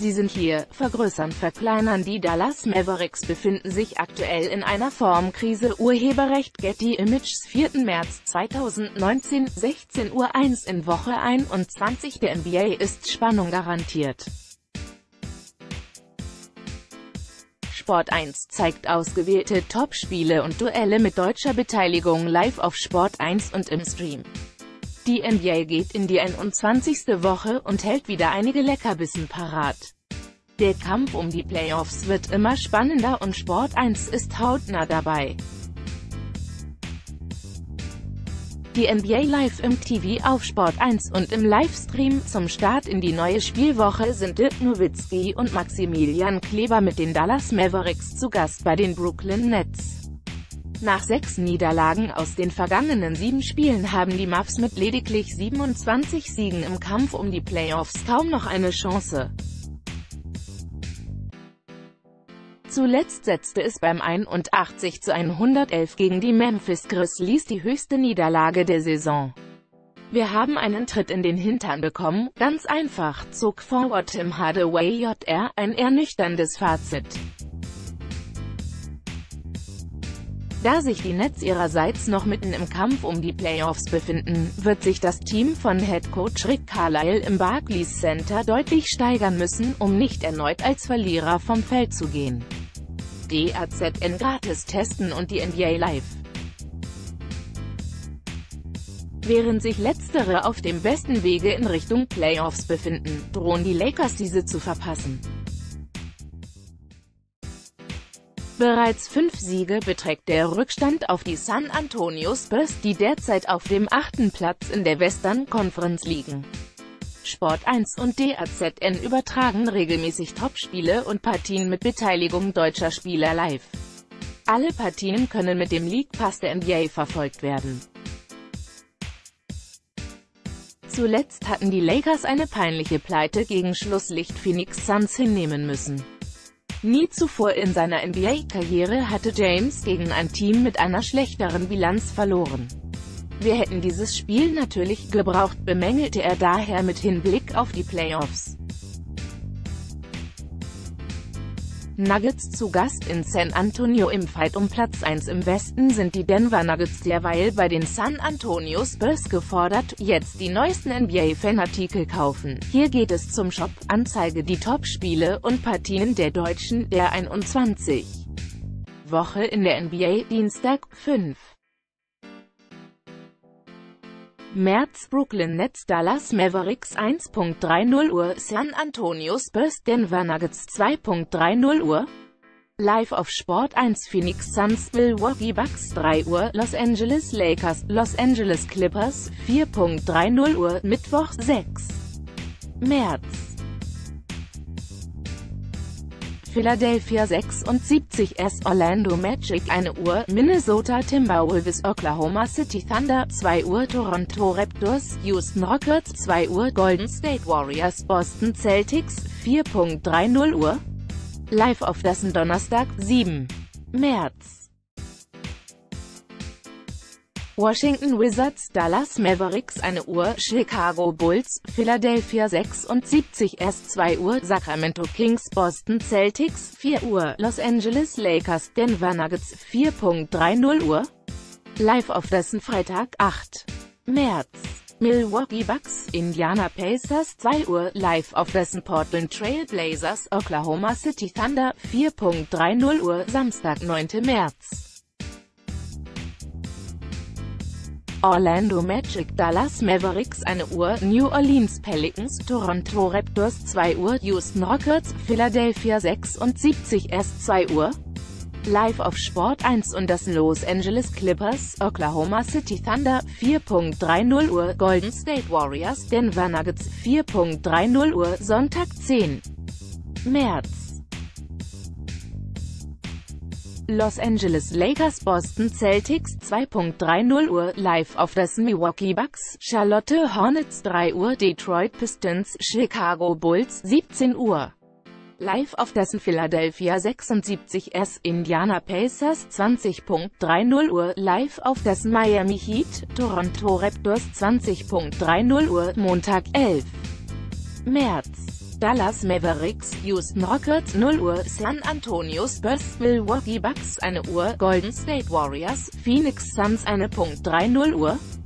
Sie sind hier, vergrößern, verkleinern. Die Dallas Mavericks befinden sich aktuell in einer Formkrise. Urheberrecht Getty Images 4. März 2019, 16:01 Uhr in Woche 21. Der NBA ist Spannung garantiert. Sport1 zeigt ausgewählte Topspiele und Duelle mit deutscher Beteiligung live auf Sport1 und im Stream. Die NBA geht in die 21. Woche und hält wieder einige Leckerbissen parat. Der Kampf um die Playoffs wird immer spannender und Sport1 ist hautnah dabei. Die NBA live im TV auf Sport1 und im Livestream. Zum Start in die neue Spielwoche sind Dirk Nowitzki und Maximilian Kleber mit den Dallas Mavericks zu Gast bei den Brooklyn Nets. Nach 6 Niederlagen aus den vergangenen 7 Spielen haben die Mavs mit lediglich 27 Siegen im Kampf um die Playoffs kaum noch eine Chance. Zuletzt setzte es beim 81:111 gegen die Memphis Grizzlies die höchste Niederlage der Saison. Wir haben einen Tritt in den Hintern bekommen, ganz einfach, zog Forward Tim Hardaway Jr. ein ernüchterndes Fazit. Da sich die Nets ihrerseits noch mitten im Kampf um die Playoffs befinden, wird sich das Team von Headcoach Rick Carlisle im Barclays Center deutlich steigern müssen, um nicht erneut als Verlierer vom Feld zu gehen. DAZN gratis testen und die NBA live. Während sich letztere auf dem besten Wege in Richtung Playoffs befinden, drohen die Lakers diese zu verpassen. Bereits 5 Siege beträgt der Rückstand auf die San Antonio Spurs, die derzeit auf dem 8. Platz in der Western Conference liegen. Sport1 und DAZN übertragen regelmäßig Topspiele und Partien mit Beteiligung deutscher Spieler live. Alle Partien können mit dem League-Pass der NBA verfolgt werden. Zuletzt hatten die Lakers eine peinliche Pleite gegen Schlusslicht Phoenix Suns hinnehmen müssen. Nie zuvor in seiner NBA-Karriere hatte James gegen ein Team mit einer schlechteren Bilanz verloren. Wir hätten dieses Spiel natürlich gebraucht, bemängelte er daher mit Hinblick auf die Playoffs. Nuggets zu Gast in San Antonio. Im Fight um Platz 1 im Westen sind die Denver Nuggets derweil bei den San Antonio Spurs gefordert. Jetzt die neuesten NBA-Fanartikel kaufen. Hier geht es zum Shop. Anzeige die Top-Spiele und Partien der Deutschen der 21. Woche in der NBA. Dienstag, 5. März Brooklyn Nets Dallas Mavericks 1:30 Uhr San Antonio Spurs Denver Nuggets 2:30 Uhr Live auf Sport1 Phoenix Suns Milwaukee Bucks 3 Uhr Los Angeles Lakers Los Angeles Clippers 4:30 Uhr Mittwoch 6. März Philadelphia 76ers Orlando Magic 1 Uhr, Minnesota Timberwolves Oklahoma City Thunder 2 Uhr, Toronto Raptors Houston Rockets 2 Uhr, Golden State Warriors Boston Celtics 4:30 Uhr. Live auf das Donnerstag, 7. März. Washington Wizards Dallas Mavericks 1 Uhr, Chicago Bulls, Philadelphia 76ers 2 Uhr, Sacramento Kings, Boston Celtics 4 Uhr, Los Angeles Lakers, Denver Nuggets 4:30 Uhr. Live auf das Freitag, 8. März. Milwaukee Bucks, Indiana Pacers 2 Uhr, live auf das Portland Trail Blazers, Oklahoma City Thunder 4:30 Uhr, Samstag, 9. März. Orlando Magic Dallas Mavericks 1 Uhr, New Orleans Pelicans Toronto Raptors 2 Uhr, Houston Rockets Philadelphia 76ers 2 Uhr. Live auf Sport1 und das Los Angeles Clippers Oklahoma City Thunder 4:30 Uhr, Golden State Warriors Denver Nuggets 4:30 Uhr, Sonntag 10. März. Los Angeles Lakers Boston Celtics 2:30 Uhr, live auf das Milwaukee Bucks, Charlotte Hornets 3 Uhr, Detroit Pistons, Chicago Bulls 17 Uhr. Live auf das Philadelphia 76ers, Indiana Pacers 20:30 Uhr, live auf das Miami Heat, Toronto Raptors 20:30 Uhr, Montag 11. März. Nuggets, Dallas Mavericks, Houston Rockets 0 Uhr, San Antonio Spurs, Milwaukee Bucks 1 Uhr, Golden State Warriors, Phoenix Suns 1:30 Uhr.